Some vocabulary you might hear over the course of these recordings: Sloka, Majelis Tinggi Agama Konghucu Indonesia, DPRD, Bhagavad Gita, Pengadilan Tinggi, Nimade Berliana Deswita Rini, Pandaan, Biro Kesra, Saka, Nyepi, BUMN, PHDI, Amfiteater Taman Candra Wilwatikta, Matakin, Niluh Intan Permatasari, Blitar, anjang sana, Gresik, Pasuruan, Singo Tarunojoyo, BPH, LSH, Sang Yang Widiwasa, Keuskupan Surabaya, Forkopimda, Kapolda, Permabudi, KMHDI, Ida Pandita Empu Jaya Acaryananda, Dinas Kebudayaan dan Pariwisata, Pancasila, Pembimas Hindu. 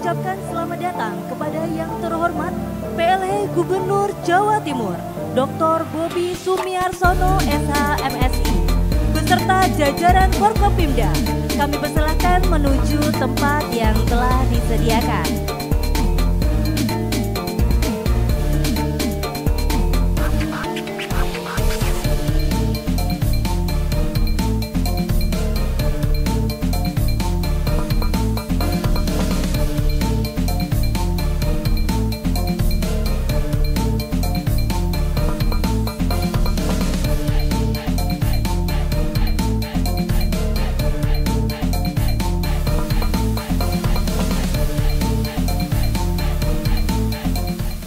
mengucapkan selamat datang kepada yang terhormat PLH Gubernur Jawa Timur, Dr. Bobby Sumiarsono SH MSI, beserta jajaran Forkopimda. Kami persilahkan menuju tempat yang telah disediakan.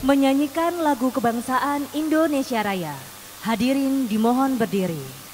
Menyanyikan lagu kebangsaan Indonesia Raya. Hadirin dimohon berdiri.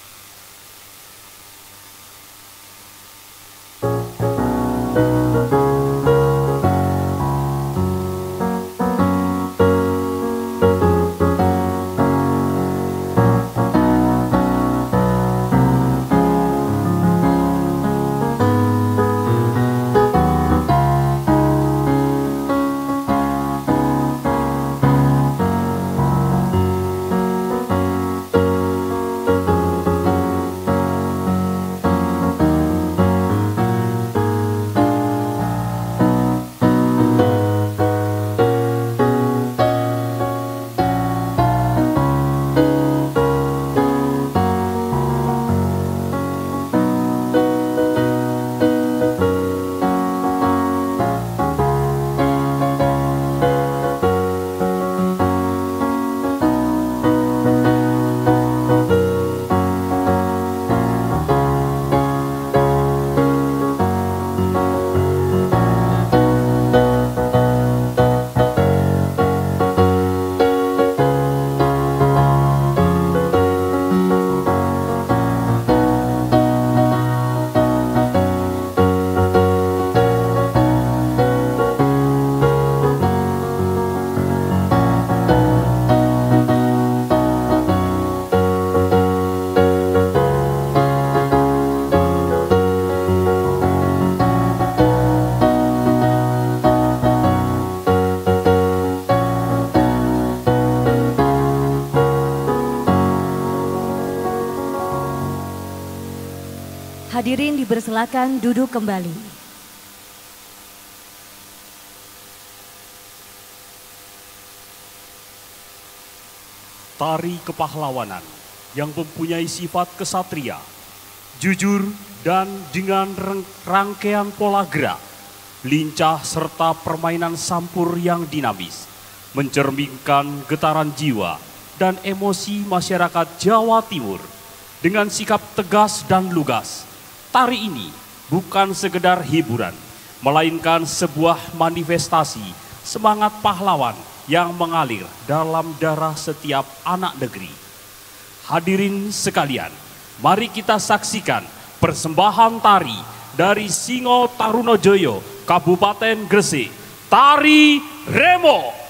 Hadirin dipersilakan duduk kembali. Tari kepahlawanan yang mempunyai sifat kesatria, jujur dan dengan rangkaian pola gerak, lincah serta permainan sampur yang dinamis, mencerminkan getaran jiwa dan emosi masyarakat Jawa Timur dengan sikap tegas dan lugas. Tari ini bukan sekedar hiburan, melainkan sebuah manifestasi semangat pahlawan yang mengalir dalam darah setiap anak negeri. Hadirin sekalian, mari kita saksikan persembahan tari dari Singo Tarunojoyo, Kabupaten Gresik, Tari Remo.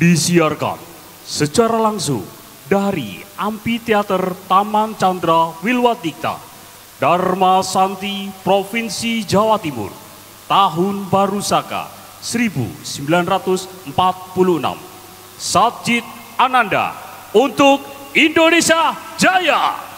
disiarkan secara langsung dari Amfiteater Taman Candra Wilwatikta, Dharma Shanti Provinsi Jawa Timur, Tahun Baru Saka 1946. Sajid Ananda untuk Indonesia Jaya.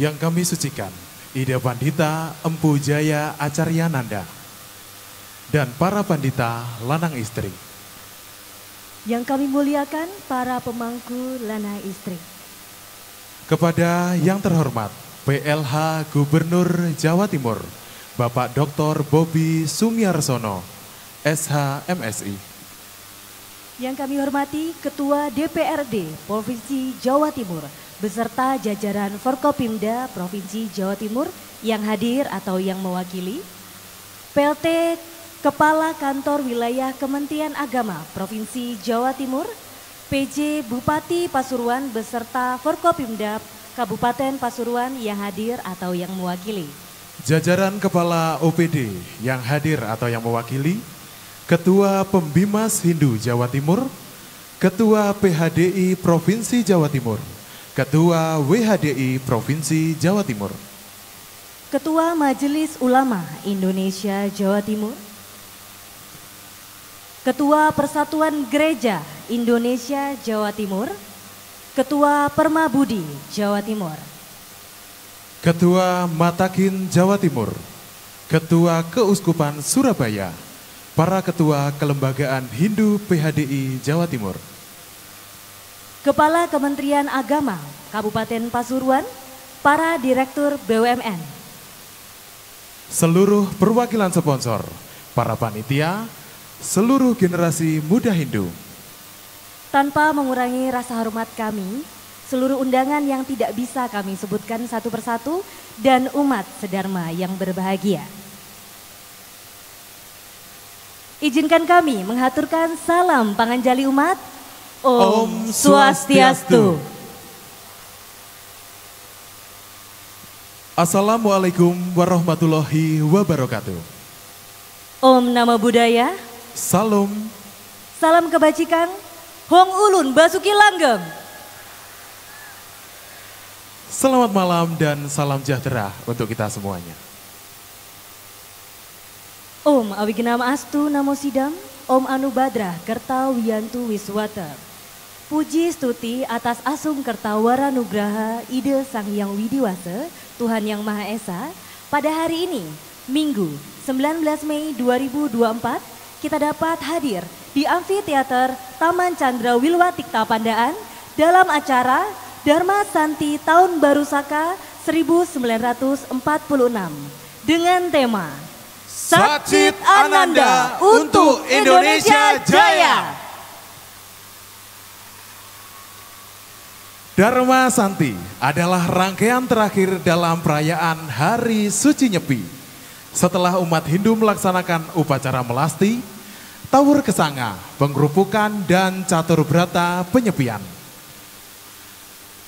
Yang kami sucikan, Ida Pandita Empu Jaya Acaryananda, dan para pandita lanang istri. Yang kami muliakan para pemangku lanang istri. Kepada yang terhormat PLH Gubernur Jawa Timur, Bapak Dr. Bobby Sumiarsono, SH MSI. Yang kami hormati Ketua DPRD Provinsi Jawa Timur, beserta jajaran Forkopimda Provinsi Jawa Timur yang hadir atau yang mewakili, PLT Kepala Kantor Wilayah Kementerian Agama Provinsi Jawa Timur, PJ Bupati Pasuruan beserta Forkopimda Kabupaten Pasuruan yang hadir atau yang mewakili, jajaran Kepala OPD yang hadir atau yang mewakili, Ketua Pembimas Hindu Jawa Timur, Ketua PHDI Provinsi Jawa Timur, Ketua WHDI Provinsi Jawa Timur, Ketua Majelis Ulama Indonesia Jawa Timur, Ketua Persatuan Gereja Indonesia Jawa Timur, Ketua Permabudi Jawa Timur, Ketua Matakin Jawa Timur, Ketua Keuskupan Surabaya, para Ketua Kelembagaan Hindu PHDI Jawa Timur, Kepala Kementerian Agama Kabupaten Pasuruan, para Direktur BUMN, seluruh perwakilan sponsor, para panitia, seluruh generasi muda Hindu. Tanpa mengurangi rasa hormat kami, seluruh undangan yang tidak bisa kami sebutkan satu persatu dan umat sedharma yang berbahagia. Izinkan kami menghaturkan salam panganjali umat. Om Swastiastu. Assalamualaikum warahmatullahi wabarakatuh. Om Namo Buddhaya. Salam. Salam kebajikan. Hong Ulun Basuki Langgeng. Selamat malam dan salam sejahtera untuk kita semuanya. Om Awignama Astu Namo Sidam. Om Anubhadra Kerta Wiyantu Wiswata. Puji stuti atas Asung Kertawara Nugraha Ide Sang Yang Widiwasa, Tuhan Yang Maha Esa. Pada hari ini, Minggu 19 Mei 2024, kita dapat hadir di Amfiteater Taman Candra Wilwatikta Pandaan dalam acara Dharma Shanti Tahun Baru Saka 1946 dengan tema Sajid Ananda untuk Indonesia Jaya. Dharma Shanti adalah rangkaian terakhir dalam perayaan Hari Suci Nyepi. Setelah umat Hindu melaksanakan upacara melasti, tawur kesanga, penggerupukan, dan catur brata penyepian.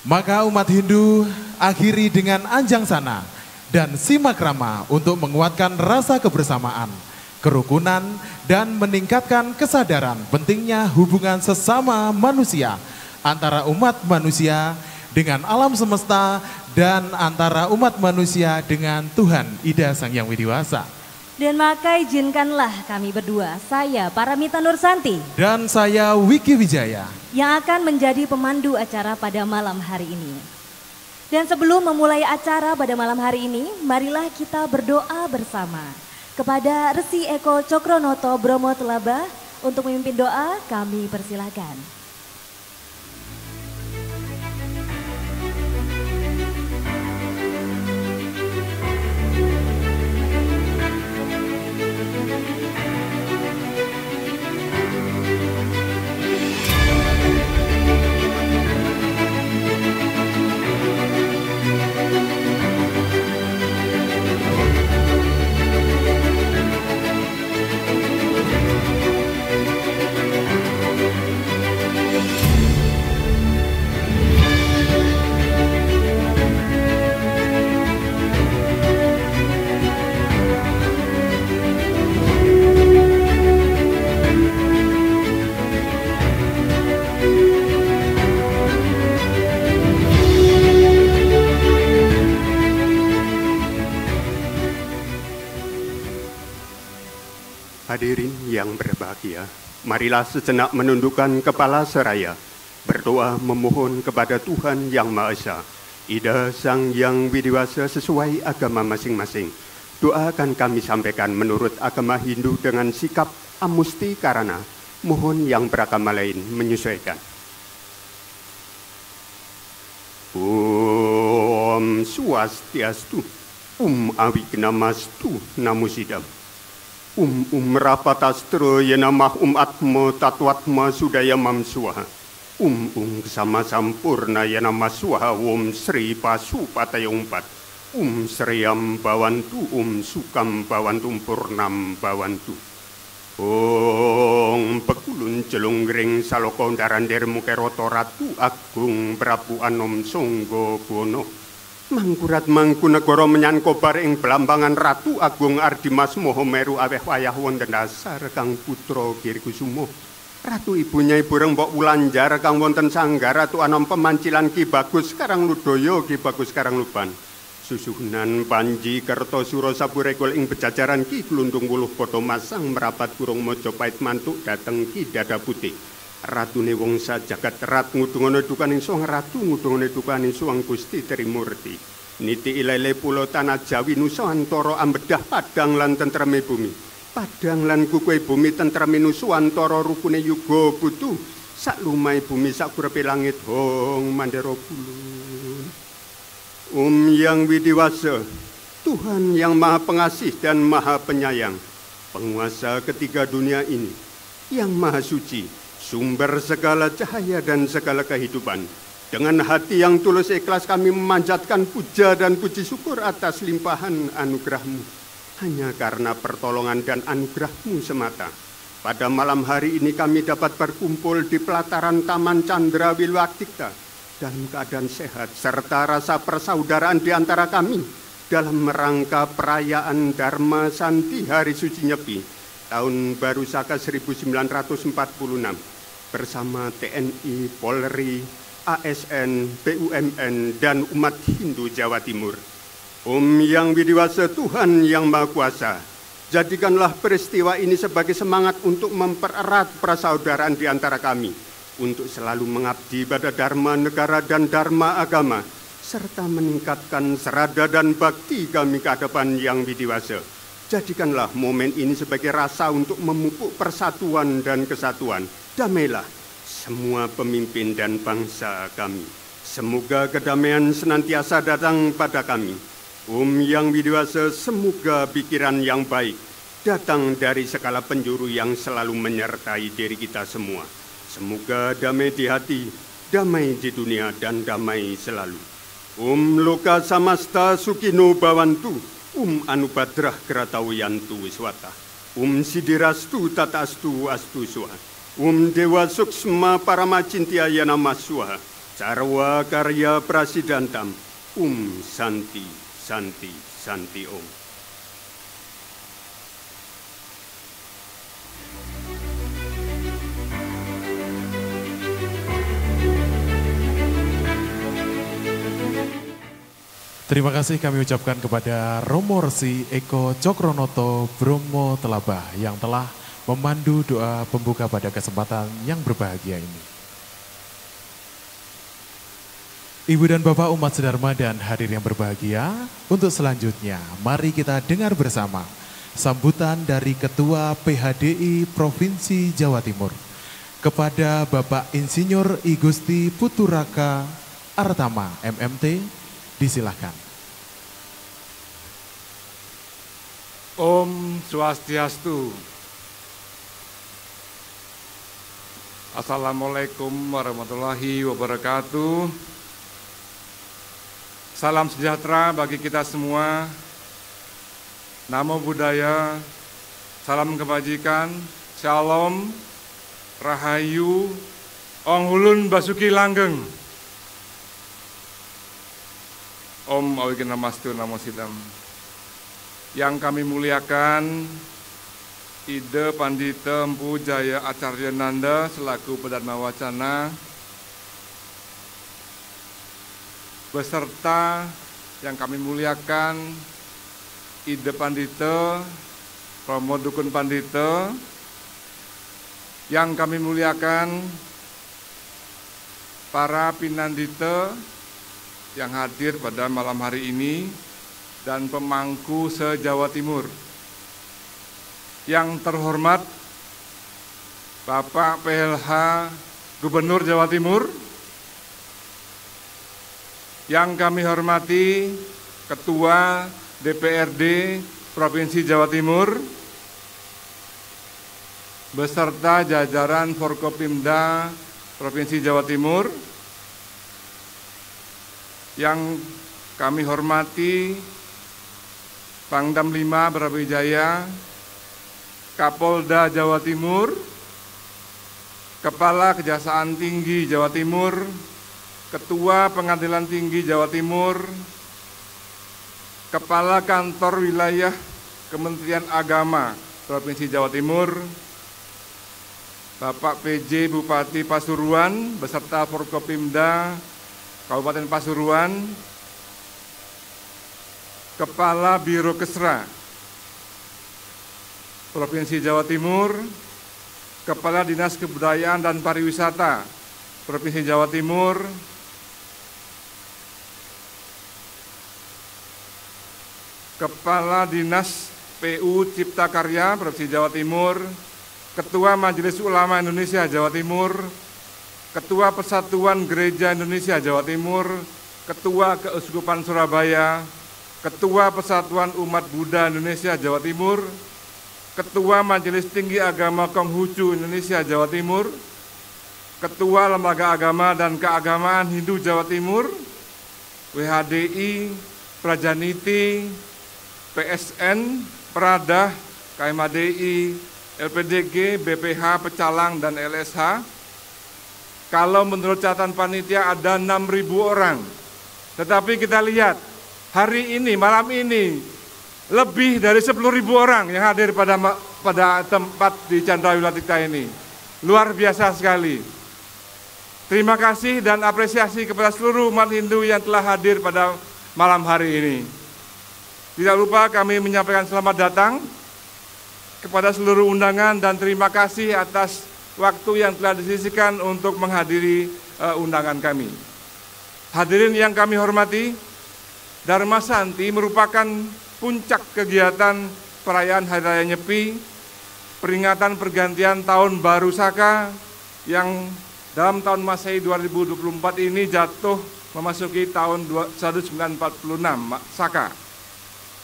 Maka umat Hindu akhiri dengan anjang sana dan simakrama untuk menguatkan rasa kebersamaan, kerukunan, dan meningkatkan kesadaran pentingnya hubungan sesama manusia, antara umat manusia dengan alam semesta dan antara umat manusia dengan Tuhan Ida Sang Yang Widiwasa. Dan maka izinkanlah kami berdua, saya Paramita Nursanti dan saya Wiki Wijaya, yang akan menjadi pemandu acara pada malam hari ini. Dan sebelum memulai acara pada malam hari ini, marilah kita berdoa bersama kepada Resi Eko Cokronoto Bromo Telabah. Untuk memimpin doa, kami persilahkan. Hadirin yang berbahagia, marilah sejenak menundukkan kepala seraya, berdoa memohon kepada Tuhan Yang Maha Esa, Ida Sang Yang Widiwasa sesuai agama masing-masing. Doa akan kami sampaikan menurut agama Hindu dengan sikap amusti karana. Mohon yang beragama lain menyesuaikan. Om Swastiastu, Awignamastu, Namo Sidam. Rapatastro yenamah atma tatwatma sudaya mamsuaha. Kesama sampurna yenamah suaha Om Sri Pasupataya Umpat. Sriyam bawantu, sukam bawantu, purnam bawantu. Om pekulun jelunggring saloko darandir mukeroto ratu agung prabu anom songgo bono. Mangkurat mangkunegoro menyankobar ing belambangan ratu agung ardimas moho meru aweh wayah wonten dasar kang putra Girikusumo. Ratu ibunya ibu rembok ulanjar kang wonten sanggar ratu anom pemancilan Ki Bagus Karang Ludoyo Ki Bagus Karang Luban. Susunan Panji Kerto Surosapu Regol ing pejajaran Ki Glundung Wuluh Podo Masang merapat kurung Mojopahit mantuk dateng Ki Dada Putih. Ratune wongsa jagat rat ngudungono dukaning suang ratu ngudungono dukaning suang Gusti Trimurti. Niti ilele pulau tanah Jawi nusa antoro ambedah padang lan tentreme bumi. Padang lan kukue bumi tentreme nusa antoro rukune yugo butuh. Sak lumai bumi sak kurepe langit hong mandero bulu. Yang Widiwasa, Tuhan Yang Maha Pengasih dan Maha Penyayang, Penguasa ketiga dunia ini, Yang Maha Suci, sumber segala cahaya dan segala kehidupan. Dengan hati yang tulus ikhlas kami memanjatkan puja dan puji syukur atas limpahan anugerahmu, hanya karena pertolongan dan anugerahmu semata. Pada malam hari ini kami dapat berkumpul di pelataran Taman Candra Wilwatikta dalam keadaan sehat serta rasa persaudaraan di antara kami dalam rangka perayaan Dharma Shanti Hari Suci Nyepi tahun baru Saka 1946 bersama TNI, Polri, ASN, BUMN, dan umat Hindu Jawa Timur. Om Yang Widiwasa, Tuhan Yang Maha Kuasa, jadikanlah peristiwa ini sebagai semangat untuk mempererat persaudaraan di antara kami, untuk selalu mengabdi pada dharma negara dan dharma agama, serta meningkatkan serada dan bakti kami ke hadapan Yang Widiwasa. Jadikanlah momen ini sebagai rasa untuk memupuk persatuan dan kesatuan. Damailah semua pemimpin dan bangsa kami. Semoga kedamaian senantiasa datang pada kami. Yang Widiwasa, semoga pikiran yang baik datang dari segala penjuru yang selalu menyertai diri kita semua. Semoga damai di hati, damai di dunia, dan damai selalu. Loka samasta sukino bawantu, anubadrah keratawiyantu wiswata. Sidirastu tatastu astu suha. Dewa suksma paramacintia yanamaswaha. Carwa karya prasidantam. Santi, santi, santi om. Terima kasih kami ucapkan kepada Romo Resi Eko Cokronoto Bromo Telabah yang telah memandu doa pembuka pada kesempatan yang berbahagia ini. Ibu dan Bapak umat sedharma dan hadir yang berbahagia, untuk selanjutnya mari kita dengar bersama sambutan dari Ketua PHDI Provinsi Jawa Timur kepada Bapak Insinyur I Gusti Puturaka Artama MMT. Disilahkan. Om Swastiastu. Assalamualaikum warahmatullahi wabarakatuh. Salam sejahtera bagi kita semua. Namo Buddhaya. Salam kebajikan. Shalom. Rahayu. Ong Hulun Basuki Langgeng. Om Awignamastu Namo Sidam. Yang kami muliakan Ida Pandita Empu Jaya Acaryananda selaku Pedharma Wacana beserta yang kami muliakan Ida Pandita Romo Dukun Pandito, yang kami muliakan para pinandita yang hadir pada malam hari ini dan pemangku se-Jawa Timur. Yang terhormat Bapak PLH Gubernur Jawa Timur, yang kami hormati Ketua DPRD Provinsi Jawa Timur, beserta jajaran Forkopimda Provinsi Jawa Timur, yang kami hormati Pangdam V Brawijaya, Kapolda Jawa Timur, Kepala Kejaksaan Tinggi Jawa Timur, Ketua Pengadilan Tinggi Jawa Timur, Kepala Kantor Wilayah Kementerian Agama Provinsi Jawa Timur, Bapak PJ Bupati Pasuruan beserta Forkopimda Kabupaten Pasuruan, Kepala Biro Kesra Provinsi Jawa Timur, Kepala Dinas Kebudayaan dan Pariwisata Provinsi Jawa Timur, Kepala Dinas PU Cipta Karya Provinsi Jawa Timur, Ketua Majelis Ulama Indonesia Jawa Timur, Ketua Persatuan Gereja Indonesia Jawa Timur, Ketua Keuskupan Surabaya, Ketua Persatuan Umat Buddha Indonesia Jawa Timur, Ketua Majelis Tinggi Agama Konghucu Indonesia Jawa Timur, Ketua Lembaga Agama dan Keagamaan Hindu Jawa Timur, WHDI, Prajaniti, PSN, Pradah, KMHDI, LPDG, BPH, Pecalang, dan LSH. Kalau menurut catatan panitia ada 6.000 orang. Tetapi kita lihat, hari ini, malam ini, lebih dari 10.000 orang yang hadir pada tempat di Candra Wilwatikta ini. Luar biasa sekali. Terima kasih dan apresiasi kepada seluruh umat Hindu yang telah hadir pada malam hari ini. Tidak lupa kami menyampaikan selamat datang kepada seluruh undangan dan terima kasih atas waktu yang telah disisihkan untuk menghadiri undangan kami. Hadirin yang kami hormati, Dharma Shanti merupakan puncak kegiatan perayaan Hari Raya Nyepi, peringatan pergantian Tahun Baru Saka yang dalam tahun Masehi 2024 ini jatuh memasuki tahun 1946 Saka.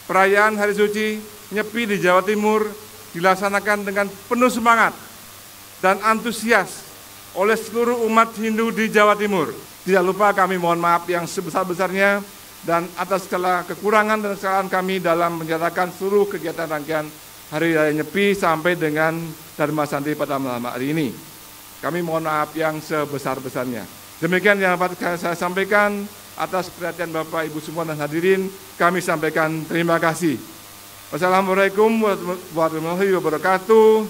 Perayaan Hari Suci Nyepi di Jawa Timur dilaksanakan dengan penuh semangat dan antusias oleh seluruh umat Hindu di Jawa Timur. Tidak lupa kami mohon maaf yang sebesar-besarnya dan atas segala kekurangan dan kesalahan kami dalam menyelenggarakan seluruh kegiatan rangkaian Hari Raya Nyepi sampai dengan Dharma Shanti pada malam hari ini. Kami mohon maaf yang sebesar-besarnya. Demikian yang dapat saya sampaikan, atas perhatian Bapak Ibu semua dan hadirin, kami sampaikan terima kasih. Wassalamualaikum warahmatullahi wabarakatuh.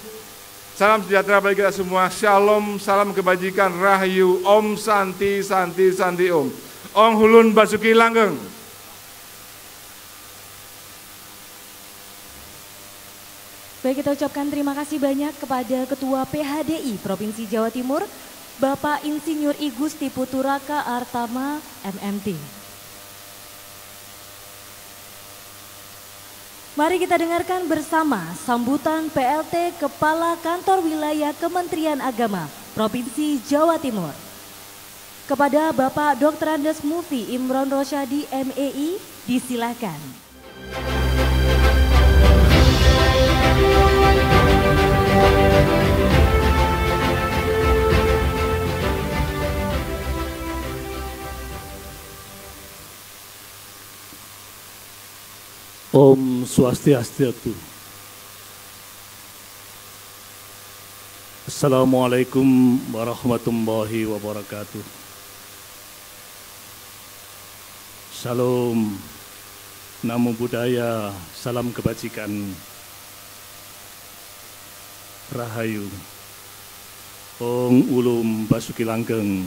Salam sejahtera bagi kita semua. Shalom, salam kebajikan, rahayu, Om Santi, Santi, Santi Om. Ong Hulun Basuki Langgeng. Baik, kita ucapkan terima kasih banyak kepada Ketua PHDI Provinsi Jawa Timur, Bapak Insinyur I Gusti Puturaka Artama, MMT. Mari kita dengarkan bersama sambutan PLT Kepala Kantor Wilayah Kementerian Agama Provinsi Jawa Timur. Kepada Bapak Dr. Andes Mufti Imron Rosyadi, MEI, disilakan. Om Swastiastu. Assalamualaikum warahmatullahi wabarakatuh. Salam, namo buddhaya, salam kebajikan, rahayu, Ong Ulum Basuki Langgeng.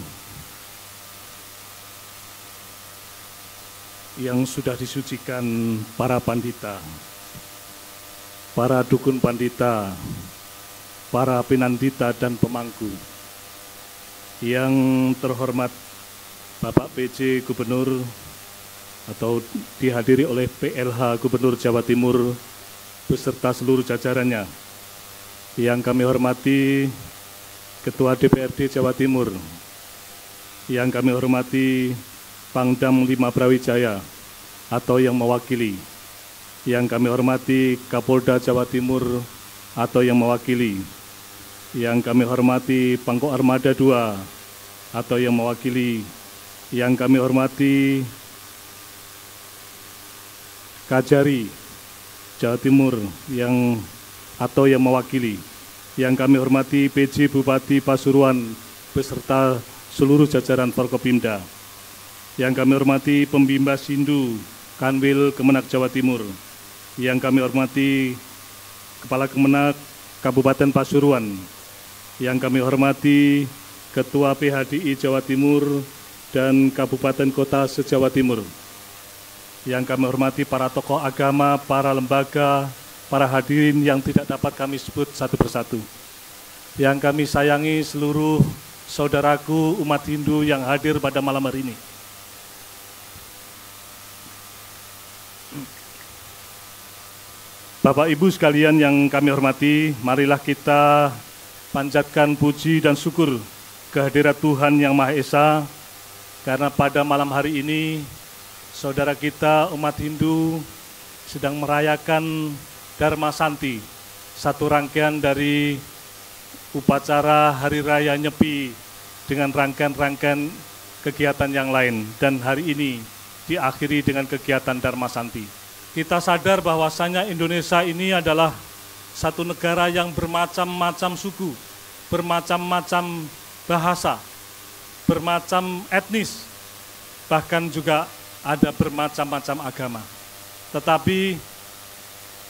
Yang sudah disucikan para pandita, para dukun pandita, para pinandita dan pemangku, yang terhormat Bapak PJ Gubernur atau dihadiri oleh PLH Gubernur Jawa Timur beserta seluruh jajarannya, yang kami hormati Ketua DPRD Jawa Timur, yang kami hormati Pangdam V Brawijaya atau yang mewakili, yang kami hormati Kapolda Jawa Timur atau yang mewakili, yang kami hormati Pangko Armada II atau yang mewakili, yang kami hormati Kajari Jawa Timur yang atau yang mewakili, yang kami hormati PJ Bupati Pasuruan beserta seluruh jajaran Forkopimda, yang kami hormati Pembimas Hindu Kanwil Kemenak Jawa Timur, yang kami hormati Kepala Kemenak Kabupaten Pasuruan, yang kami hormati Ketua PHDI Jawa Timur dan Kabupaten Kota se-Jawa Timur, yang kami hormati para tokoh agama, para lembaga, para hadirin yang tidak dapat kami sebut satu persatu, yang kami sayangi seluruh saudaraku umat Hindu yang hadir pada malam hari ini. Bapak Ibu sekalian yang kami hormati, marilah kita panjatkan puji dan syukur kehadirat Tuhan Yang Maha Esa, karena pada malam hari ini, saudara kita umat Hindu sedang merayakan Dharma Shanti, satu rangkaian dari upacara Hari Raya Nyepi dengan rangkaian-rangkaian kegiatan yang lain. Dan hari ini diakhiri dengan kegiatan Dharma Shanti. Kita sadar bahwasanya Indonesia ini adalah satu negara yang bermacam-macam suku, bermacam-macam bahasa, bermacam etnis, bahkan juga ada bermacam-macam agama. Tetapi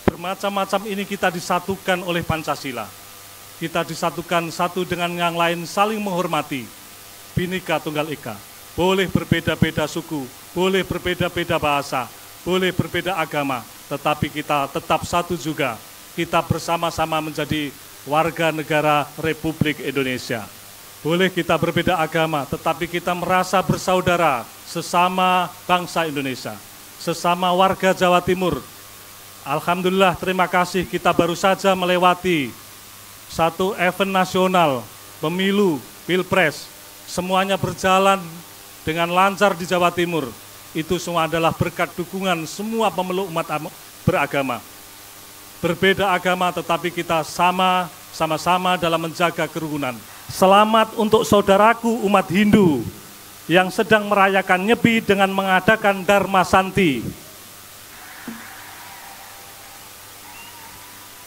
bermacam-macam ini kita disatukan oleh Pancasila. Kita disatukan satu dengan yang lain, saling menghormati. Bhinneka Tunggal Ika. Boleh berbeda-beda suku, boleh berbeda-beda bahasa, boleh berbeda agama, tetapi kita tetap satu juga. Kita bersama-sama menjadi warga negara Republik Indonesia. Boleh kita berbeda agama, tetapi kita merasa bersaudara sesama bangsa Indonesia, sesama warga Jawa Timur. Alhamdulillah, terima kasih, kita baru saja melewati satu event nasional, pemilu, pilpres, semuanya berjalan dengan lancar di Jawa Timur. Itu semua adalah berkat dukungan semua pemeluk umat beragama. Berbeda agama, tetapi kita sama-sama dalam menjaga kerukunan. Selamat untuk saudaraku umat Hindu yang sedang merayakan Nyepi dengan mengadakan Dharma Shanti.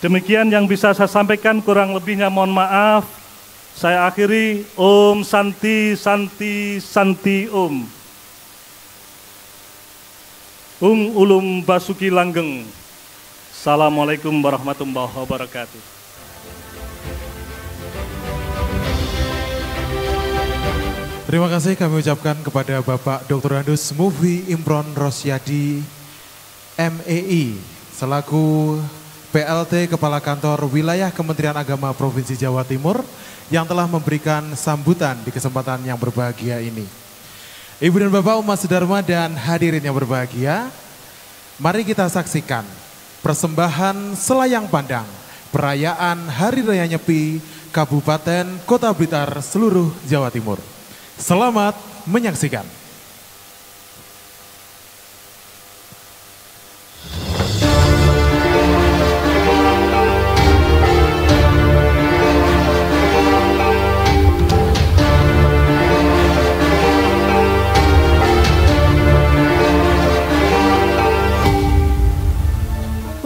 Demikian yang bisa saya sampaikan, kurang lebihnya mohon maaf. Saya akhiri, Om Shanti Shanti Shanti Om. Ulum Basuki Langgeng. Assalamualaikum warahmatullahi wabarakatuh. Terima kasih kami ucapkan kepada Bapak Dr. Andes Mufti Imron Rosyadi, MEI, selaku PLT Kepala Kantor Wilayah Kementerian Agama Provinsi Jawa Timur yang telah memberikan sambutan di kesempatan yang berbahagia ini. Ibu dan Bapak umat sedharma dan hadirin yang berbahagia, mari kita saksikan persembahan Selayang Pandang Perayaan Hari Raya Nyepi Kabupaten Kota Blitar seluruh Jawa Timur. Selamat menyaksikan.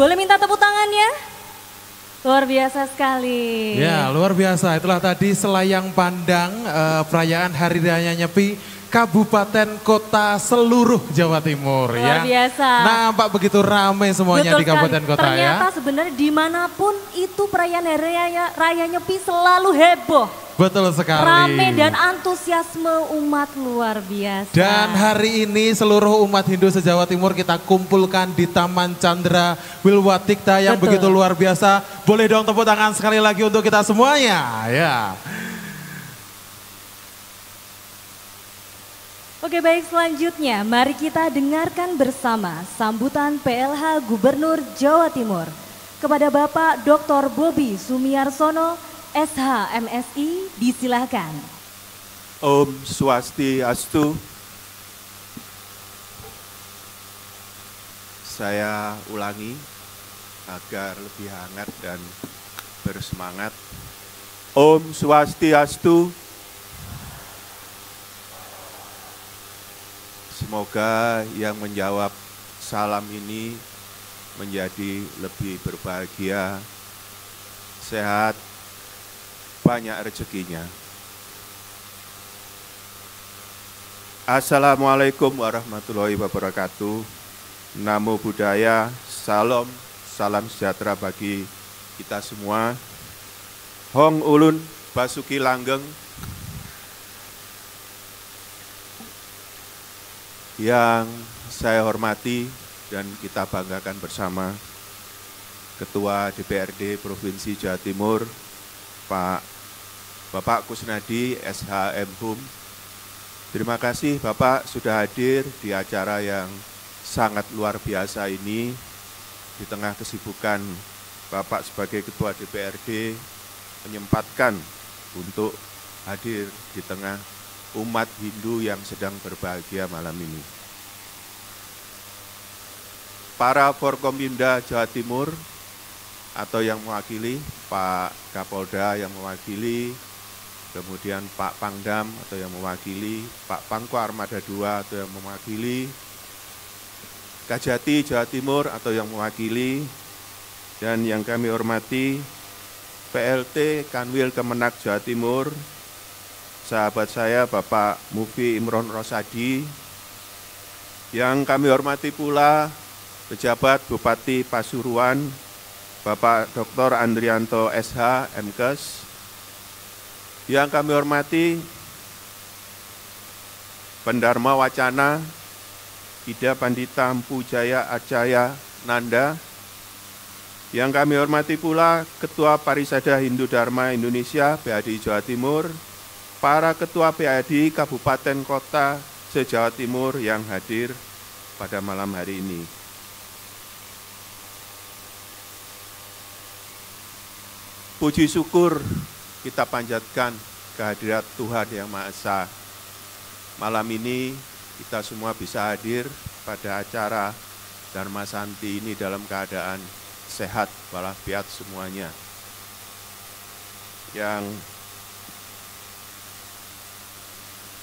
Boleh minta tepuk tangannya? Luar biasa sekali. Ya, luar biasa. Itulah tadi Selayang Pandang Perayaan Hari Raya Nyepi Kabupaten Kota seluruh Jawa Timur. Luar biasa. Nampak begitu ramai semuanya. Betul, di Kabupaten Kota. Ternyata ya. Ternyata sebenarnya dimanapun itu perayaan Hari Raya Nyepi selalu heboh. Betul sekali. Rame dan antusiasme umat luar biasa. Dan hari ini seluruh umat Hindu se-Jawa Timur kita kumpulkan di Taman Candra Wilwatikta yang begitu luar biasa. Boleh dong tepuk tangan sekali lagi untuk kita semuanya. Ya. Oke, baik, selanjutnya mari kita dengarkan bersama sambutan PLH Gubernur Jawa Timur kepada Bapak Dr. Bobby Sumiarsono, SH MSI, disilahkan. Om Swastiastu. Saya ulangi agar lebih hangat dan bersemangat. Om Swastiastu. Semoga yang menjawab salam ini menjadi lebih berbahagia, sehat, banyak rezekinya. Assalamualaikum warahmatullahi wabarakatuh. Namo Buddhaya, Salam, salam sejahtera bagi kita semua. Hong Ulun, Basuki Langgeng. Yang saya hormati dan kita banggakan bersama, Ketua DPRD Provinsi Jawa Timur, Bapak Kusnadi SHM HUM. Terima kasih Bapak sudah hadir di acara yang sangat luar biasa ini. Di tengah kesibukan Bapak sebagai Ketua DPRD menyempatkan untuk hadir di tengah umat Hindu yang sedang berbahagia malam ini. Para Forkopimda Jawa Timur atau yang mewakili, Pak Kapolda yang mewakili, kemudian Pak Pangdam atau yang mewakili, Pak Pangko Armada II atau yang mewakili, Kajati Jawa Timur atau yang mewakili, dan yang kami hormati PLT Kanwil Kemenag Jawa Timur, sahabat saya Bapak Mufti Imron Rosyadi, yang kami hormati pula pejabat Bupati Pasuruan, Bapak Dr. Andrianto SH, MKes, yang kami hormati Pendharma Wacana, Ida Pandita Empu Jaya Acaryananda, yang kami hormati pula Ketua Parisada Hindu Dharma Indonesia, PHDI Jawa Timur, para Ketua PHDI Kabupaten Kota se-Jawa Timur yang hadir pada malam hari ini. Puji syukur kita panjatkan kehadirat Tuhan Yang Maha Esa. Malam ini kita semua bisa hadir pada acara Dharma Shanti ini dalam keadaan sehat walafiat semuanya.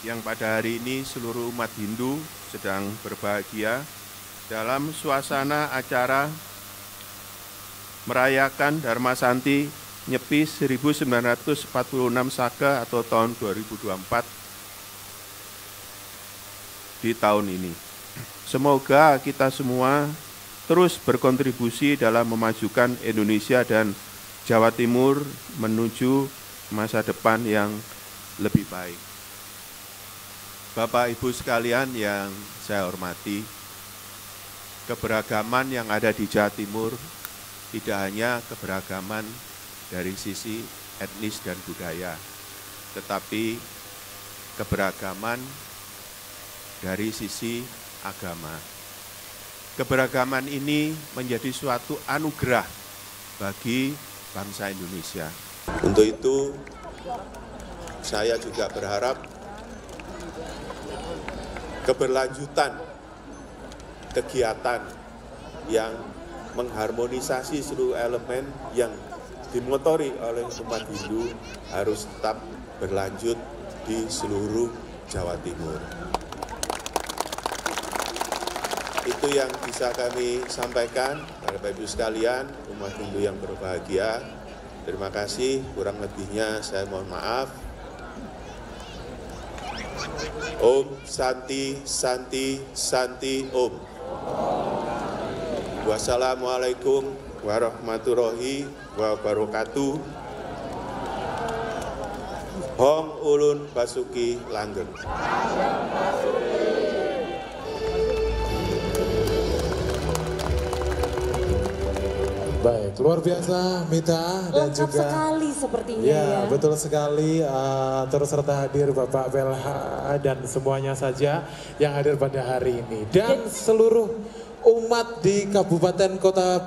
Yang pada hari ini seluruh umat Hindu sedang berbahagia dalam suasana acara merayakan Dharma Shanti Nyepi 1946 Saka atau tahun 2024 di tahun ini. Semoga kita semua terus berkontribusi dalam memajukan Indonesia dan Jawa Timur menuju masa depan yang lebih baik. Bapak Ibu sekalian yang saya hormati, keberagaman yang ada di Jawa Timur tidak hanya keberagaman dari sisi etnis dan budaya, tetapi keberagaman dari sisi agama. Keberagaman ini menjadi suatu anugerah bagi bangsa Indonesia. Untuk itu, saya juga berharap keberlanjutan kegiatan yang mengharmonisasi seluruh elemen yang dimotori oleh umat Hindu harus tetap berlanjut di seluruh Jawa Timur. Itu yang bisa kami sampaikan kepada Bapak Ibu sekalian, umat Hindu yang berbahagia. Terima kasih, kurang lebihnya saya mohon maaf. Om Santi, Santi, Santi, Om. Wassalamualaikum warahmatullahi wabarakatuh. Hong Ulun Basuki Langgeng. Baik, luar biasa Mita dan lengkap juga sekali sepertinya ya. Betul sekali, terus serta hadir Bapak PLH dan semuanya saja yang hadir pada hari ini. Dan seluruh umat di kabupaten kota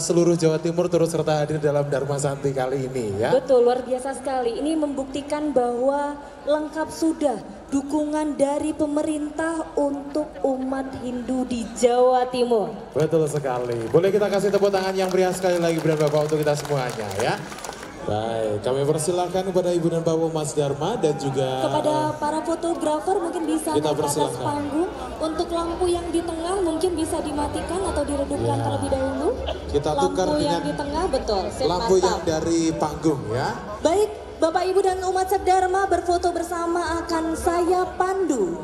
seluruh Jawa Timur turut serta hadir dalam Dharma Shanti kali ini ya. Betul, luar biasa sekali. Ini membuktikan bahwa lengkap sudah dukungan dari pemerintah untuk umat Hindu di Jawa Timur. Betul sekali. Boleh kita kasih tepuk tangan yang meriah sekali lagi Ibu dan Bapak untuk kita semuanya ya. Baik, kami persilahkan kepada Ibu dan Bapak Mas Dharma dan juga kepada para fotografer mungkin bisa kita ke atas panggung. Untuk lampu yang di tengah mungkin bisa dimatikan atau diredupkan ya terlebih dahulu. Kita tukar lampu dengan yang di tengah, betul. Lampu yang dari panggung ya. Baik, Bapak Ibu dan umat Sedharma berfoto bersama akan saya pandu.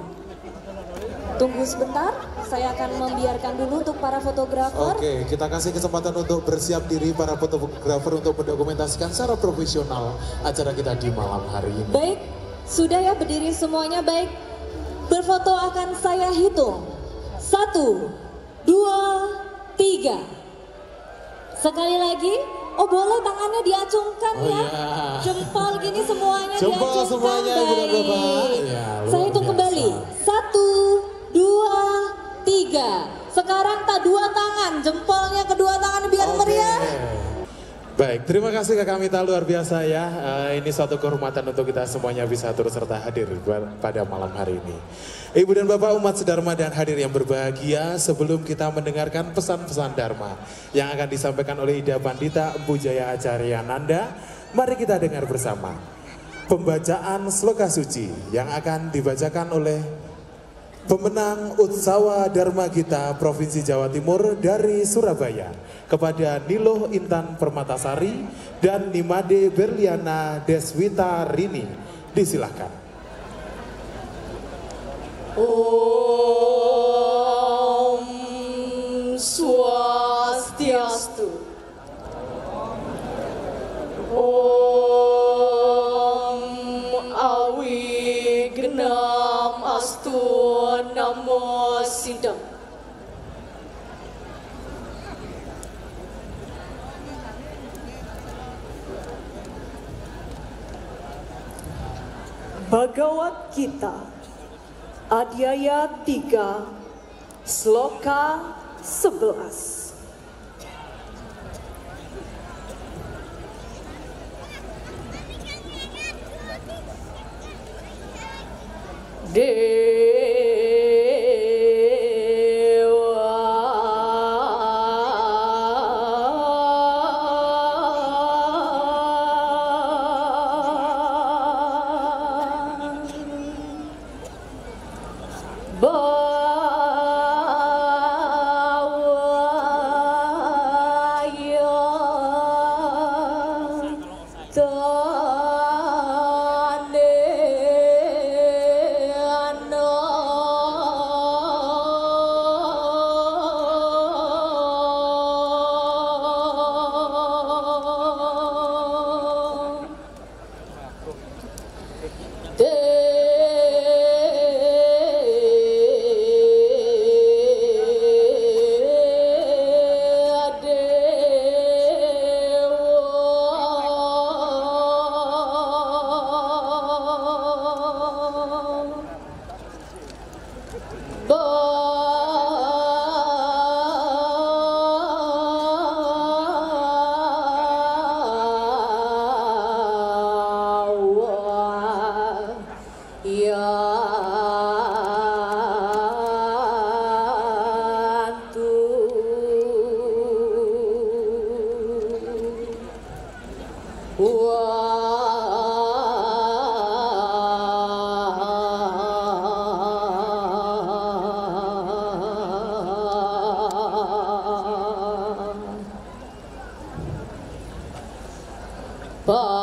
Tunggu sebentar, saya akan membiarkan dulu untuk para fotografer. Oke, kita kasih kesempatan untuk bersiap diri para fotografer untuk mendokumentasikan secara profesional acara kita di malam hari ini. Baik, sudah ya berdiri semuanya, baik. Berfoto akan saya hitung. 1, 2, 3. Sekali lagi, oh boleh tangannya diacungkan ya. Jempol gini semuanya diacungkan. Semuanya, baik. Ya, saya hitung kembali. 1, 2, 3. Sekarang tak dua tangan, jempolnya kedua tangan biar meriah. Baik, terima kasih Kakak Mita, luar biasa ya. Ini suatu kehormatan untuk kita semuanya bisa turut serta hadir pada malam hari ini. Ibu dan Bapak umat Sedharma dan hadir yang berbahagia, sebelum kita mendengarkan pesan-pesan Dharma yang akan disampaikan oleh Ida Pandita Empu Jaya Acaryananda, mari kita dengar bersama pembacaan Sloka Suci yang akan dibacakan oleh pemenang Utsawa Dharma Gita Provinsi Jawa Timur dari Surabaya kepada Niluh Intan Permatasari dan Nimade Berliana Deswita Rini. Disilahkan. Om Swastiastu. Om Awi Genam Astu Namo Siddham. Bhagavad Gita Adhyaya 3 Sloka 11. Bye.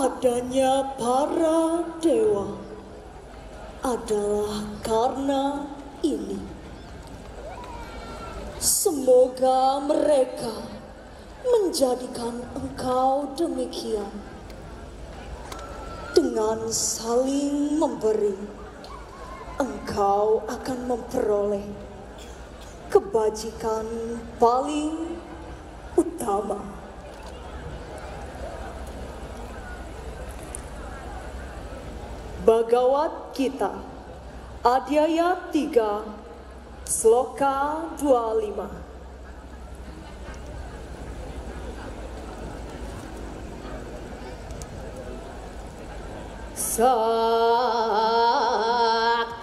Adanya para dewa adalah karena ini. Semoga mereka menjadikan engkau demikian dengan saling memberi. Engkau akan memperoleh kebajikan paling utama. Bhagavad Gita, Adhyaya 3, Sloka 25. Sakta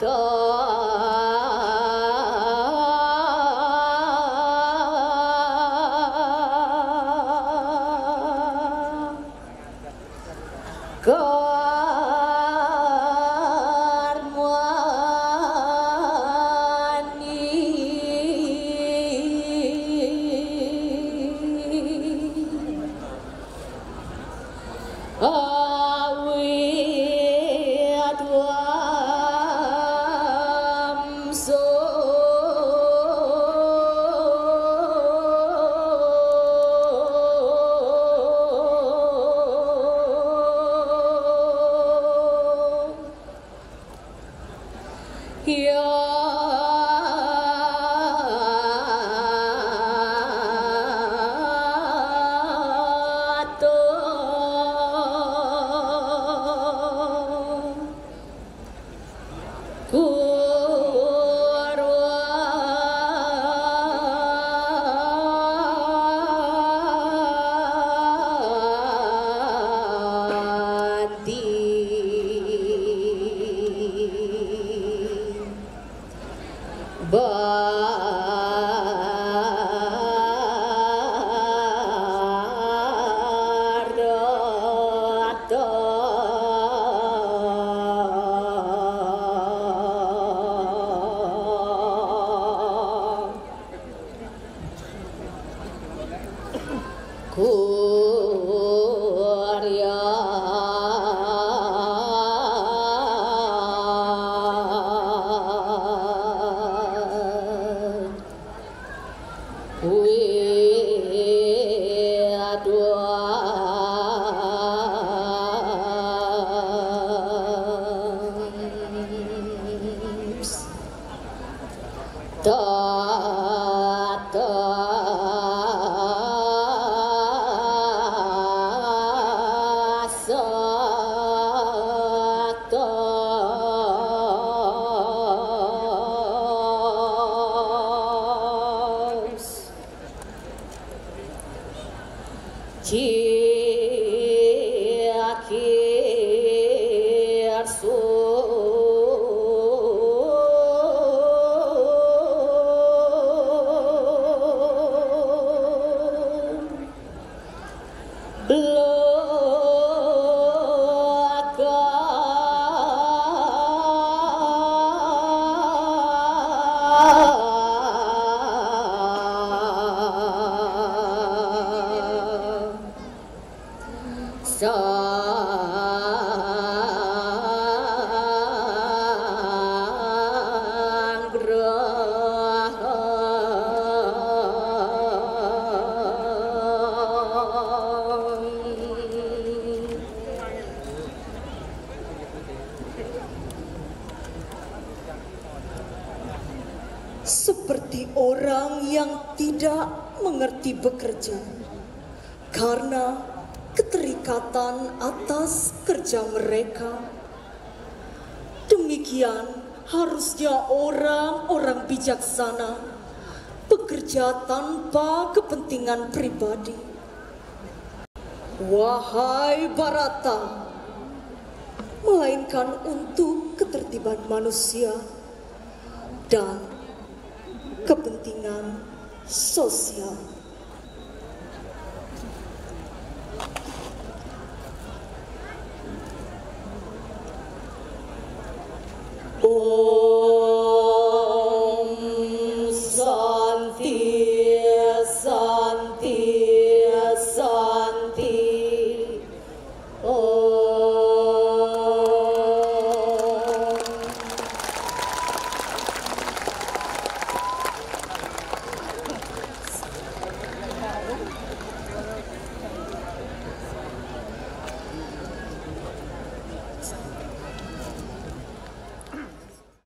bekerja karena keterikatan atas kerja mereka, demikian harusnya orang-orang bijaksana bekerja tanpa kepentingan pribadi. Wahai Barata, melainkan untuk ketertiban manusia dan kepentingan kepentingan sosial.